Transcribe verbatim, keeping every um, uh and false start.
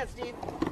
ya, Steve.